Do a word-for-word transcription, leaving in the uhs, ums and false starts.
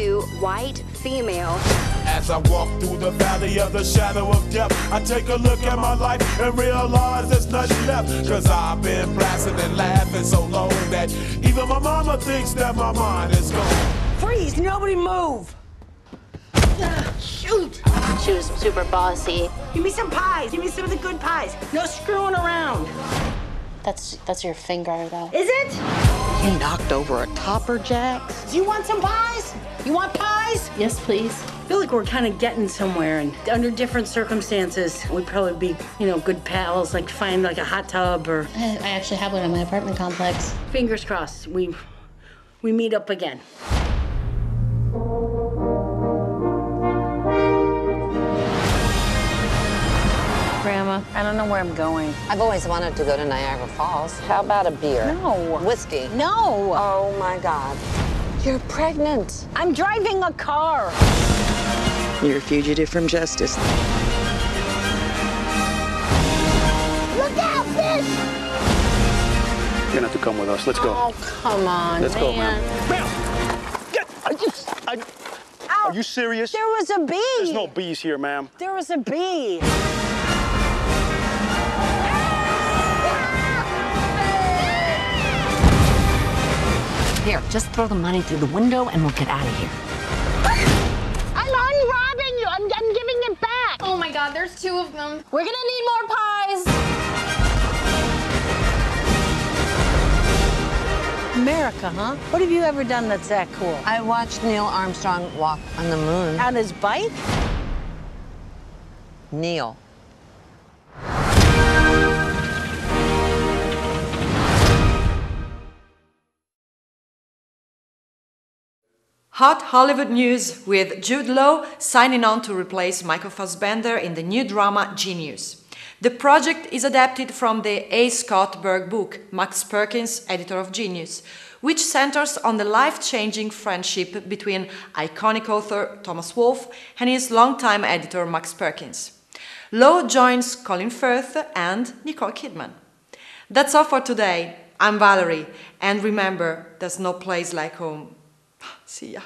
to white female. As I walk through the valley of the shadow of death, I take a look at my life and realize there's nothing left. Cause I've been blasting and laughing so long that even my mama thinks that my mind is gone. Freeze, nobody move! Uh, shoot! She was super bossy. Give me some pies, give me some of the good pies. No screwing around. That's, that's your finger, though. Is it? You knocked over a Topper Jacks. Do you want some pies? You want pies? Yes, please. I feel like we're kind of getting somewhere, and under different circumstances, we'd probably be, you know, good pals, like find like a hot tub or... I, I actually have one in my apartment complex. Fingers crossed, we, we meet up again. Grandma, I don't know where I'm going. I've always wanted to go to Niagara Falls. How about a beer? No. Whiskey? No. Oh, my God. You're pregnant. I'm driving a car. You're a fugitive from justice. Look out, fish! You're going to have to come with us. Let's go. Oh, come on, Let's man. go, man. Ma'am! Get! I just... I... Ow. Are you serious? There was a bee. There's no bees here, ma'am. There was a bee. Here, just throw the money through the window and we'll get out of here. I'm unrobbing you. I'm, I'm giving it back. Oh, my God, there's two of them. We're going to need more pies. America, huh? What have you ever done that's that cool? I watched Neil Armstrong walk on the moon. On his bike? Neil. Hot Hollywood news with Jude Law signing on to replace Michael Fassbender in the new drama Genius. The project is adapted from the A. Scott Berg book, Max Perkins, editor of Genius, which centers on the life-changing friendship between iconic author Thomas Wolfe and his longtime editor Max Perkins. Law joins Colin Firth and Nicole Kidman. That's all for today. I'm Valerie, and remember, there's no place like home. See ya.